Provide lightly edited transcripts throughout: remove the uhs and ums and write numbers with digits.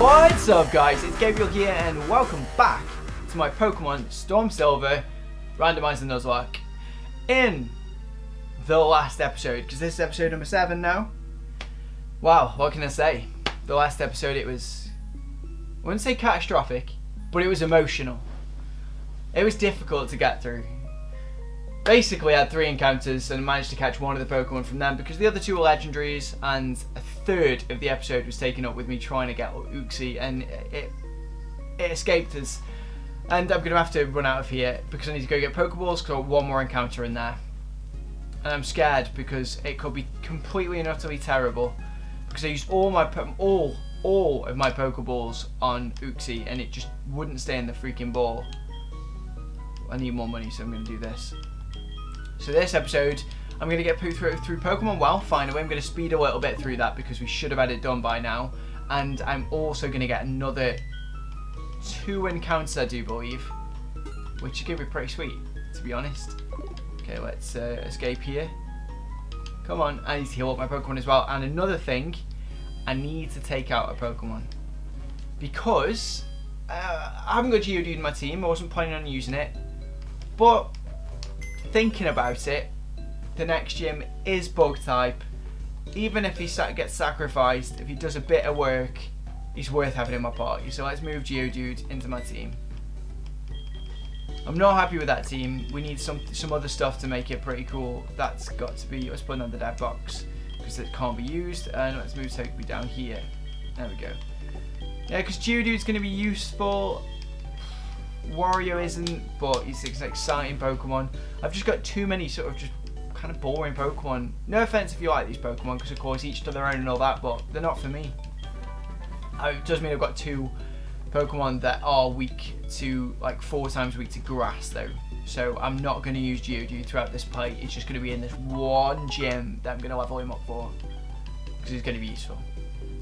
What's up guys, it's Gabriel here and welcome back to my Pokemon Storm Silver Randomizer Nuzlocke. In the last episode, because this is episode number 7 now. Wow, what can I say? The last episode it was, I wouldn't say catastrophic, but it was emotional. It was difficult to get through. Basically I had 3 encounters and managed to catch one of the Pokemon from them because the other 2 were legendaries, and a third of the episode was taken up with me trying to get Uxie, and it escaped us. And I'm going to have to run out of here because I need to go get Pokeballs because I've got one more encounter in there. And I'm scared because it could be completely and utterly terrible because I used all of my Pokeballs on Uxie and it just wouldn't stay in the freaking ball. I need more money, so I'm going to do this. So this episode, I'm going to get through Pokemon Well, finally. I'm going to speed a little bit through that because we should have had it done by now. And I'm also going to get another 2 encounters, I do believe, which is going to be pretty sweet, to be honest. Okay, let's escape here. Come on, I need to heal up my Pokemon as well. And another thing, I need to take out a Pokemon because I haven't got Geodude in my team. I wasn't planning on using it, but thinking about it, the next gym is bug type. Even if he gets sacrificed, if he does a bit of work, he's worth having in my party. So let's move Geodude into my team. I'm not happy with that team. We need some other stuff to make it pretty cool. That's got to be, let's put it under that box because it can't be used. And let's move Togepi down here. There we go. Yeah, because Geodude's going to be useful. Wario isn't, but he's an exciting Pokemon. I've just got too many sort of just kind of boring Pokemon. No offense if you like these Pokemon, because of course each to their own and all that, but they're not for me. It does mean I've got 2 Pokemon that are weak to, like 4 times weak to grass though. So I'm not going to use Geodude throughout this play. It's just going to be in this one gym that I'm going to level him up for, because he's going to be useful.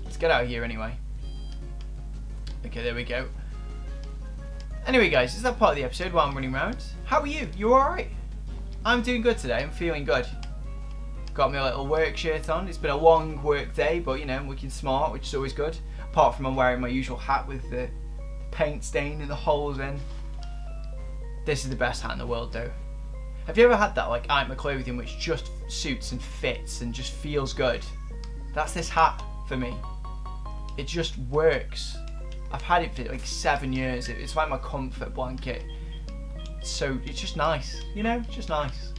Let's get out of here anyway. Okay, there we go. Anyway guys, is that part of the episode while I'm running around? How are you? You alright? I'm doing good today, I'm feeling good. Got my little work shirt on. It's been a long work day, but you know, I'm looking smart, which is always good. Apart from I'm wearing my usual hat with the paint stain and the holes in. This is the best hat in the world though. Have you ever had that, like item of clothing which just suits and fits and just feels good? That's this hat for me. It just works. I've had it for like 7 years. It's like my comfort blanket. So it's just nice, you know, just nice.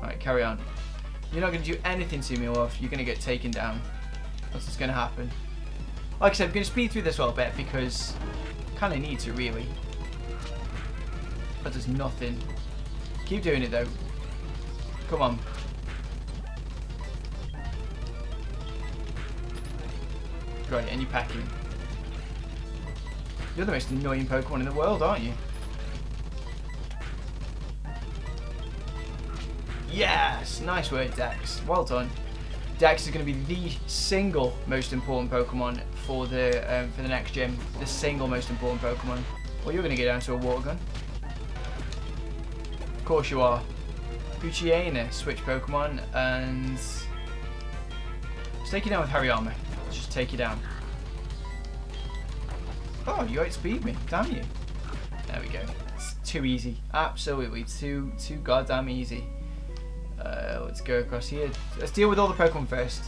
Right, carry on. You're not going to do anything to me, love. You're going to get taken down. That's what's going to happen. Like I said, I'm going to speed through this a little bit because I kind of need to, really. That does nothing. Keep doing it, though. Come on. Right, and you're packing. You're the most annoying Pokemon in the world, aren't you? Yes! Nice work, Dex. Well done. Dex is going to be the single most important Pokemon for the next gym. The single most important Pokemon. Well, you're going to get down to a water gun. Of course you are. Puchiana, switch Pokemon, and let's take you down with Hariyama. Just take you down. Oh, you outspeed me. Damn you. There we go. It's too easy. Absolutely too goddamn easy. Let's go across here. Let's deal with all the Pokemon first.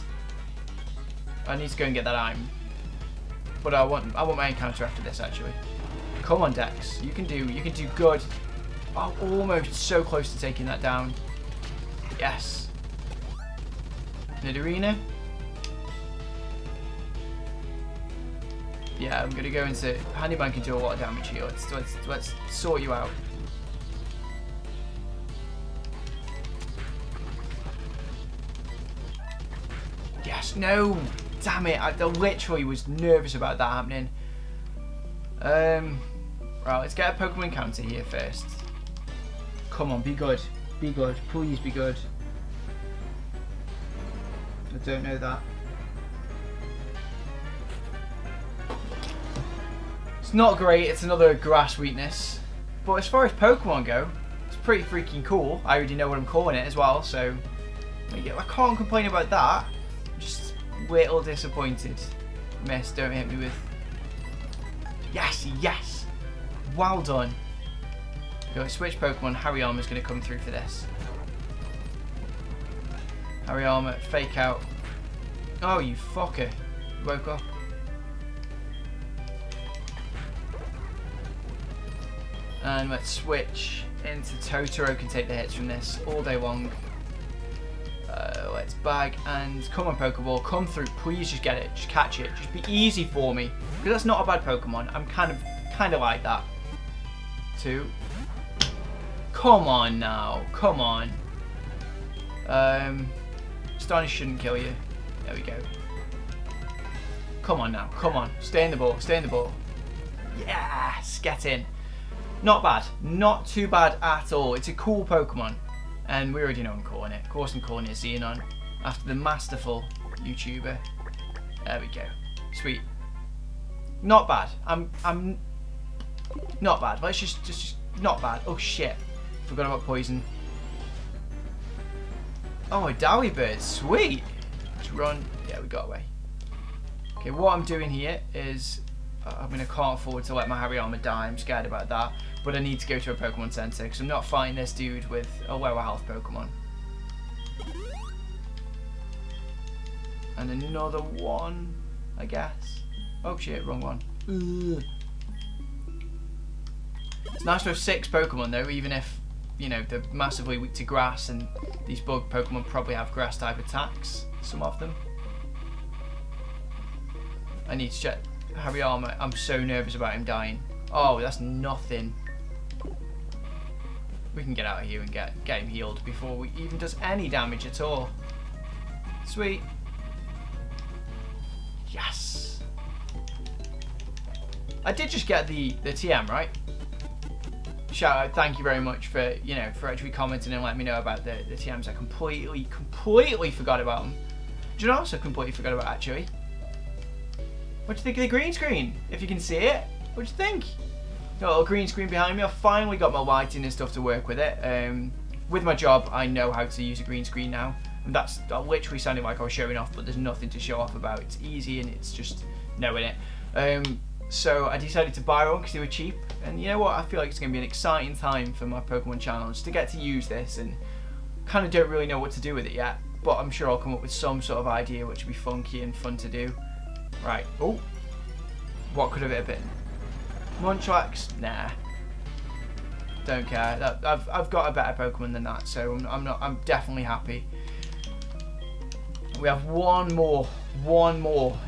I need to go and get that item. But I want my encounter after this actually. Come on, Dex. You can do good. I'm almost so close to taking that down. Yes. Nidorina. Yeah, I'm going to go into Handy Bank and do a lot of damage here. Let's sort you out. Yes, no! Damn it, I literally was nervous about that happening. Right, let's get a Pokemon counter here first. Come on, be good. Be good. Please be good. I don't know that. It's not great, it's another grass weakness, but as far as Pokemon go, it's pretty freaking cool. I already know what I'm calling it as well, so I can't complain about that. I'm just a little disappointed. Miss, don't hit me with... Yes, yes! Well done. Your switch Pokemon, Hariyama, is going to come through for this. Hariyama, fake out. Oh, you fucker. You woke up. And let's switch into Totoro, can take the hits from this all day long. Let's bag and come on Pokeball, come through, please just get it, just catch it, just be easy for me. Because that's not a bad Pokemon, I'm kind of like that. Two. Come on now, come on. Staryu shouldn't kill you. There we go. Come on now, come on, stay in the ball, stay in the ball. Yes, get in. Not bad. Not too bad at all. It's a cool Pokemon. And we already know I'm calling it. Of course I'm calling it Xenon. After the masterful YouTuber. There we go. Sweet. Not bad. I'm not bad. Let's just not bad. Oh shit. Forgot about poison. Oh, a Dowie Bird. Sweet. Let's run. Yeah, we got away. Okay, what I'm doing here is... I mean, I can't afford to let my Hariyama die, I'm scared about that. But I need to go to a Pokemon Center, because I'm not fighting this dude with a lower health Pokemon. And another one, I guess. Oh shit, wrong one. Ugh. It's nice to have 6 Pokemon though, even if, you know, they're massively weak to grass, and these bug Pokemon probably have grass type attacks, some of them. I need to check. Hariyama, I'm so nervous about him dying. Oh, that's nothing. We can get out of here and get him healed before he even does any damage at all. Sweet. Yes. I did just get the TM, right? Shout out, thank you very much for, you know, for actually commenting and letting me know about the TMs. I completely forgot about them. Do you know what I also completely forgot about, actually? What do you think of the green screen? If you can see it, what do you think? Got a little green screen behind me. I finally got my lighting and stuff to work with it. With my job, I know how to use a green screen now. And that literally sounded like I was showing off, but there's nothing to show off about. It's easy and it's just knowing it. So I decided to buy one because they were cheap. And you know what? I feel like it's going to be an exciting time for my Pokemon channel just to get to use this. And kind of don't really know what to do with it yet. But I'm sure I'll come up with some sort of idea which will be funky and fun to do. Right, oh, what could have been? Montrax? Nah, don't care. I've got a better Pokemon than that, so I'm definitely happy. We have one more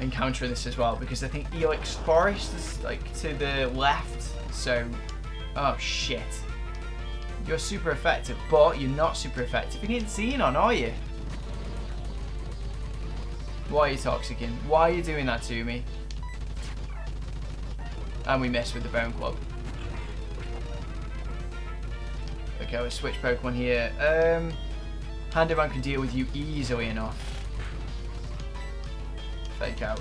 encounter in this as well, because I think Ilex Forest is like to the left. So, oh shit, you're super effective, but you're not super effective against Xenon, are you? Why are you toxicking? Why are you doing that to me? And we missed with the Bone Club. Okay, let's switch Pokemon here. Handyman can deal with you easily enough. Fake out.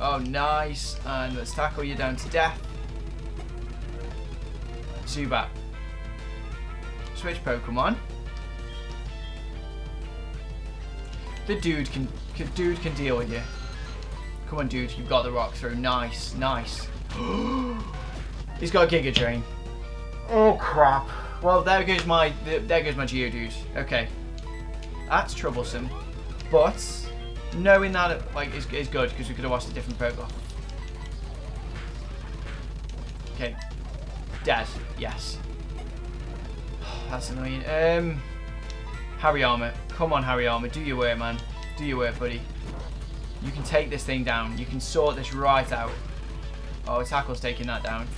Oh, nice. And let's tackle you down to death. Zubat. Switch Pokemon. The dude can deal with you. Come on, dude, you've got the rock through. Nice, nice. He's got a Giga Drain. Oh crap. Well, there goes my Geodude. Okay, that's troublesome. But knowing that it, like, is good because we could have watched a different Pokemon. Okay, dead. Yes. That's annoying. Hariyama. Come on, Hariyama, do your work, man. Do your work, buddy. You can take this thing down. You can sort this right out. Oh, Tackle's taking that down.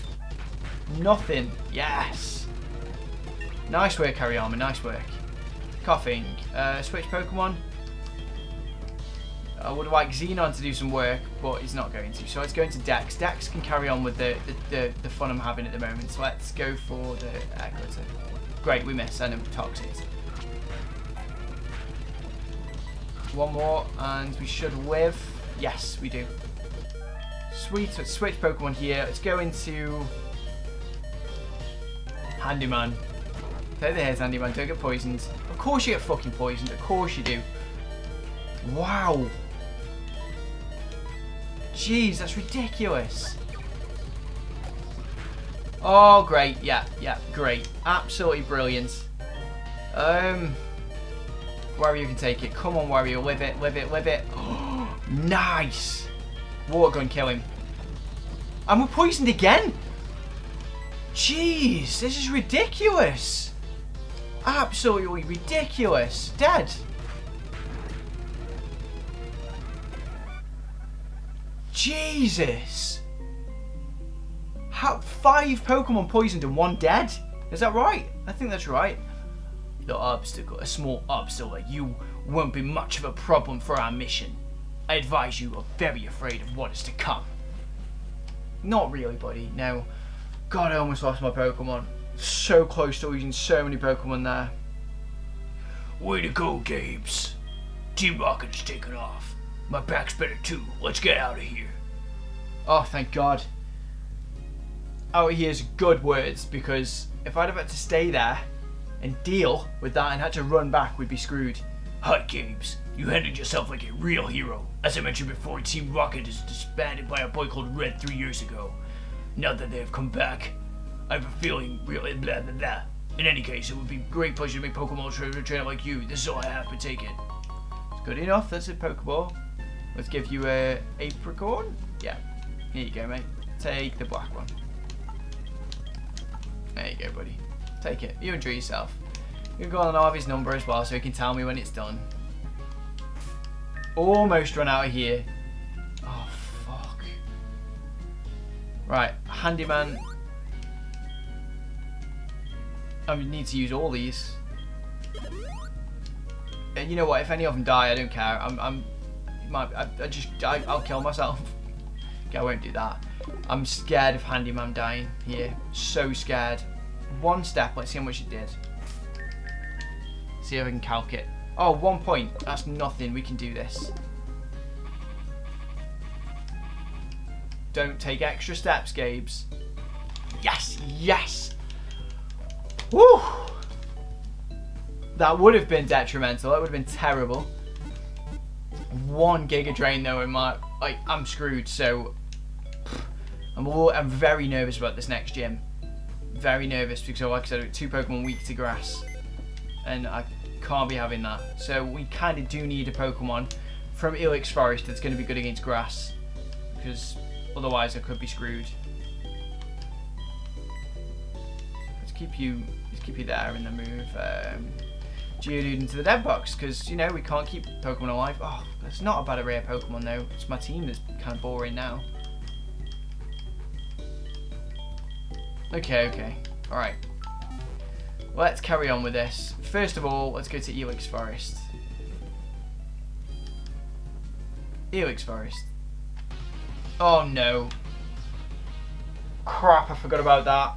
Nothing. Yes. Nice work, Hariyama. Nice work. Coughing. Switch Pokemon. I would like Xenon to do some work, but he's not going to. So it's going to Dex. Dex can carry on with the fun I'm having at the moment. So let's go for the Equator. Great, we miss. And then Toxic. One more, and we should live. Yes, we do. Sweet, let's switch Pokemon here. Let's go into... Handyman. Take the hairs, Handyman. Don't get poisoned. Of course you get fucking poisoned. Of course you do. Wow. Jeez, that's ridiculous. Oh, great. Yeah, great. Absolutely brilliant. Wario can take it. Come on, Wario. Live it. Oh, nice. Water gun, kill him. And we're poisoned again. Jeez, this is ridiculous. Absolutely ridiculous. Dead. Jesus. How, 5 Pokemon poisoned and 1 dead? Is that right? I think that's right. The obstacle, a small obstacle, you won't be much of a problem for our mission. I advise you are very afraid of what is to come. Not really, buddy. No. God, I almost lost my Pokemon. So close to losing so many Pokemon there. Way to go, Gabes. Team Rocket's taken off. My back's better too. Let's get out of here. Oh, thank God. Out of here's good words, because if I'd have had to stay there and deal with that and had to run back, we'd be screwed. Hi, Gabes. You handled yourself like a real hero. As I mentioned before, Team Rocket is disbanded by a boy called Red 3 years ago. Now that they have come back, I have a feeling really blah blah blah. In any case, it would be a great pleasure to make Pokemon trainer like you. This is all I have, but take it. It's good enough. That's a Pokeball. Let's give you a apricorn. Yeah, here you go, mate. Take the black one. There you go, buddy. Take it. You enjoy yourself. You can go on and have his number as well, so he can tell me when it's done. Almost run out of here. Oh, fuck. Right, Handyman. I need to use all these. And you know what? If any of them die, I don't care. I'll kill myself. Okay, I won't do that. I'm scared of Handyman dying here. So scared. 1 step. Let's see how much it did. See if I can calc it. Oh, 1 point. That's nothing. We can do this. Don't take extra steps, Gabes. Yes, yes. Woo! That would have been detrimental. That would have been terrible. 1 Giga Drain though, and I'm screwed. So I'm very nervous about this next gym. Very nervous because, like I said, 2 Pokemon weak to grass, and I can't be having that. So we kind of do need a Pokemon from Ilex Forest that's going to be good against grass, because otherwise I could be screwed. Let's keep you there, and then move Geodude into the dead box, because, you know, we can't keep Pokemon alive. Oh, that's not a bad rare Pokemon though. It's my team that's kind of boring now. Okay, alright. Let's carry on with this. First of all, let's go to Ilex Forest. Ilex Forest. Oh no. Crap, I forgot about that.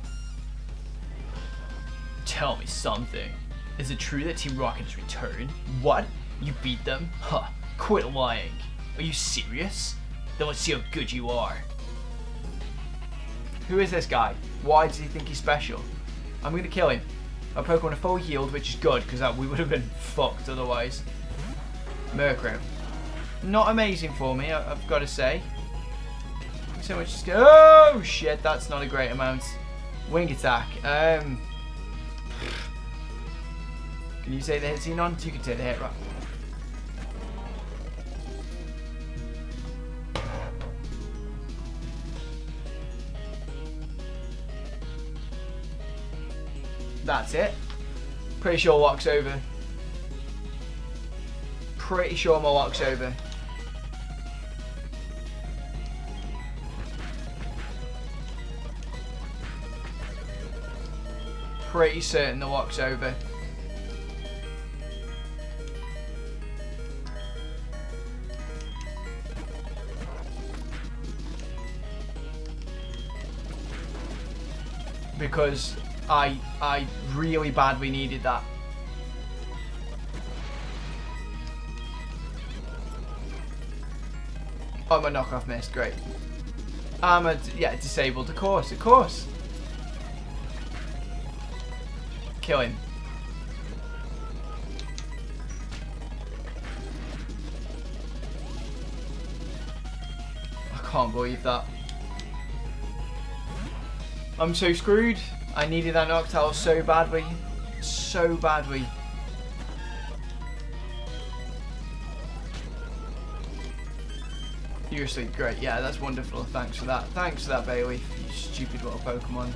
Tell me something. Is it true that Team Rocket has returned? What? You beat them? Huh. Quit lying. Are you serious? Then let's see how good you are. Who is this guy? Why does he think he's special? I'm gonna kill him. Our Pokemon are fully healed, which is good, because we would have been fucked otherwise. Murkrow. Not amazing for me, I've got to say. So much skill. Oh shit, that's not a great amount. Wing attack. Can you take the hit, Xenon? You can take the hit, right? That's it. Pretty sure lock's over. Pretty sure my lock's over. Pretty certain the lock's over. Because I really badly needed that. Oh, my knockoff missed. Great. Yeah, disabled. Of course. Kill him. I can't believe that. I'm so screwed. I needed that Noctowl so badly. So badly. You're asleep, great. Yeah, that's wonderful. Thanks for that. Thanks for that, Bayleef, you stupid little Pokemon.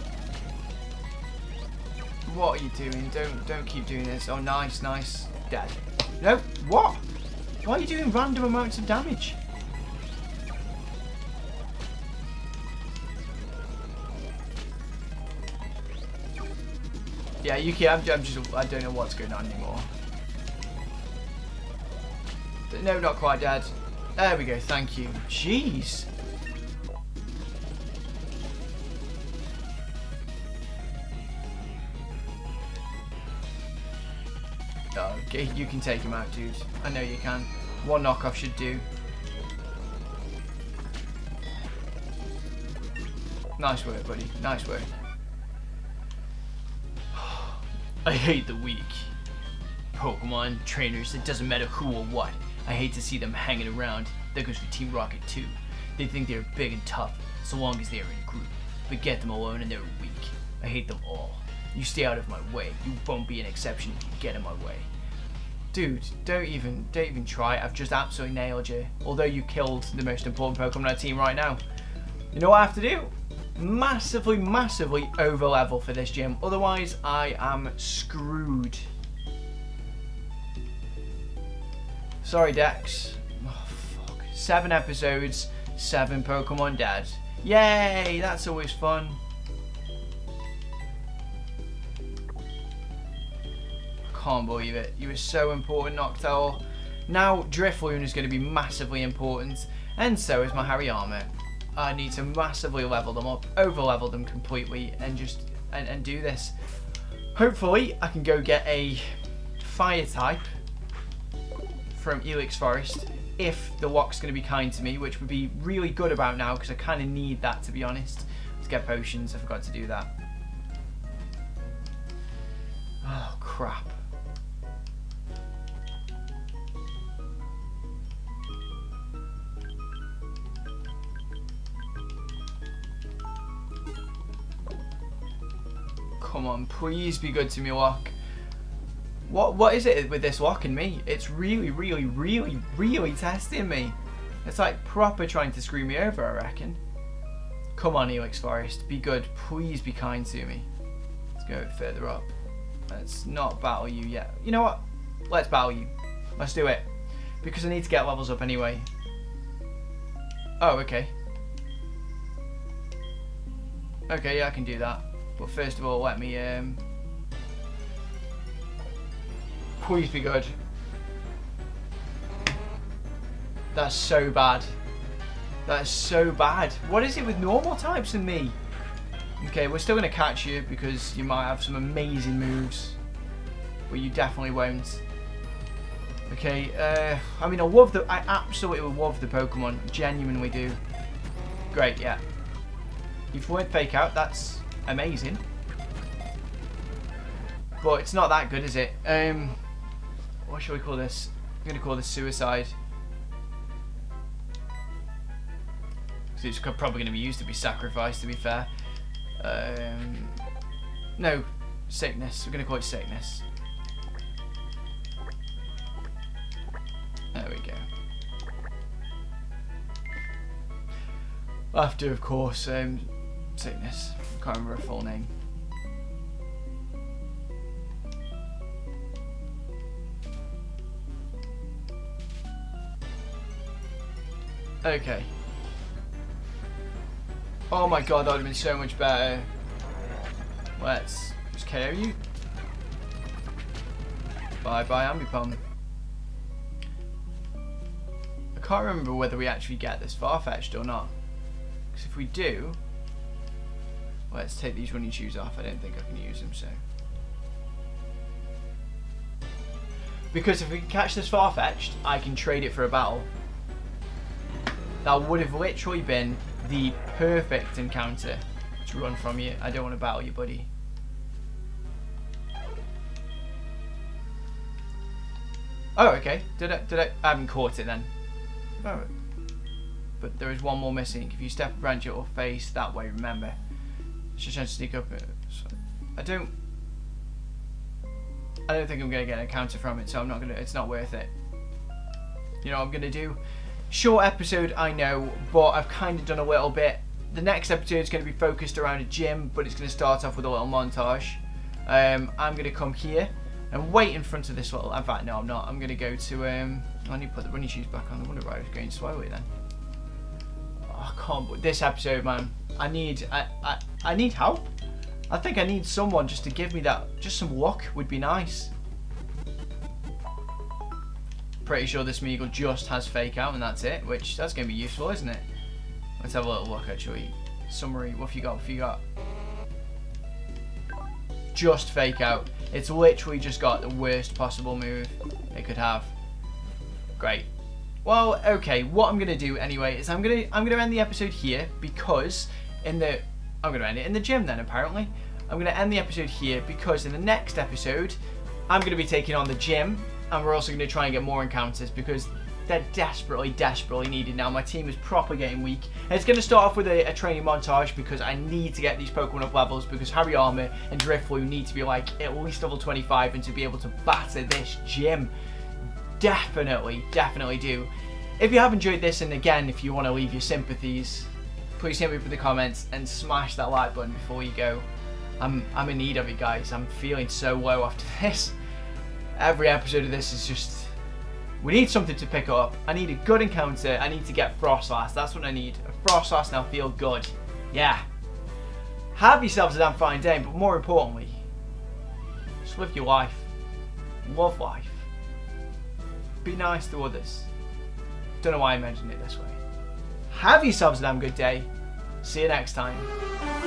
What are you doing? Don't keep doing this. Oh, nice, nice. Dead. No, what? Why are you doing random amounts of damage? Yeah, Yuki, I don't know what's going on anymore. No, not quite dead. There we go, thank you. Jeez. Oh, you can take him out, dude. I know you can. One knockoff should do. Nice work, buddy. Nice work. I hate the weak Pokemon trainers. It doesn't matter who or what. I hate to see them hanging around. That goes for Team Rocket too. They think they're big and tough, so long as they are in a group. But get them alone and they're weak. I hate them all. You stay out of my way. You won't be an exception if you get in my way. Dude, don't even try. I've just absolutely nailed you. Although you killed the most important Pokemon on our team right now. You know what I have to do? Massively, massively over level for this gym. Otherwise, I am screwed. Sorry, Dex. Oh, fuck. 7 episodes, 7 Pokemon dead. Yay! That's always fun. I can't believe it. You were so important, Noctowl. Now, Drifloon is going to be massively important, and so is my Hariyama. I need to massively level them up, over-level them completely, and just and do this. Hopefully, I can go get a fire type from Ilex Forest, if the lock's going to be kind to me, which would be really good about now, because I kind of need that, to be honest. Let's get potions, I forgot to do that. Oh, crap. Come on, please be good to me, lock. What is it with this lock and me? It's really, really, really, really testing me. It's like proper trying to screw me over, I reckon. Come on, Ilex Forest. Be good. Please be kind to me. Let's go further up. Let's not battle you yet. You know what? Let's battle you. Let's do it. Because I need to get levels up anyway. Oh, okay. Okay, yeah, I can do that. But first of all, let me... Please be good. That's so bad. That's so bad. What is it with normal types and me? Okay, we're still going to catch you because you might have some amazing moves. But you definitely won't. Okay, I mean, I absolutely love the Pokemon. Genuinely do. Great, yeah. You've went fake out. That's amazing. But it's not that good, is it? What shall we call this? I'm going to call this suicide. Because it's probably going to be used to be sacrificed, to be fair. No, sickness. We're going to call it sickness. There we go. After, of course, sickness. I can't remember her full name. Okay. Oh my god, that would have been so much better. Let's just KO you. Bye bye, Ambipom. I can't remember whether we actually get this Farfetch'd or not. Because if we do... Let's take these running shoes off. I don't think I can use them, so... Because if we can catch this Farfetch'd, I can trade it for a battle. That would have literally been the perfect encounter to run from you. I don't want to battle you, buddy. Oh, okay. I haven't caught it then. Oh. but there is one more missing. If you step a branch, it will face that way, remember. It's just trying to sneak up. I don't think I'm going to get an encounter from it, so I'm not going to, it's not worth it. You know what I'm going to do? Short episode, I know, but I've kind of done a little bit. The next episode is going to be focused around a gym, but it's going to start off with a little montage. I'm going to come here and wait in front of this little, in fact, no, I'm not. I'm going to go to, I need to put the running shoes back on. I wonder why I was going so early then. Oh, I can't, but this episode, man, I need help. I think I need someone just to give me that, just some luck would be nice. Pretty sure this Meagle just has fake out and that's it, which that's going to be useful, isn't it? Let's have a little look actually. Summary, what have you got, what have you got? Just fake out. It's literally just got the worst possible move it could have. Great. Well, okay, what I'm going to do anyway is I'm going to end the episode here because I'm going to end it in the gym then apparently. I'm going to end the episode here because in the next episode I'm going to be taking on the gym and we're also going to try and get more encounters because they're desperately, desperately needed now. My team is proper getting weak. And it's going to start off with a training montage because I need to get these Pokemon up levels because Hariyama and Drifloon need to be like at least level 25 and to be able to batter this gym. Definitely, definitely do. If you have enjoyed this, and again, if you want to leave your sympathies, please hit me up in the comments and smash that like button before you go. I'm in need of it, guys. I'm feeling so low after this. Every episode of this is just, we need something to pick up. I need a good encounter. I need to get Frostlass. That's what I need. A Frostlass now feel good. Yeah. Have yourselves a damn fine day, but more importantly, just live your life. Love life. Be nice to others. Don't know why I mentioned it this way. Have yourselves a damn good day. See you next time.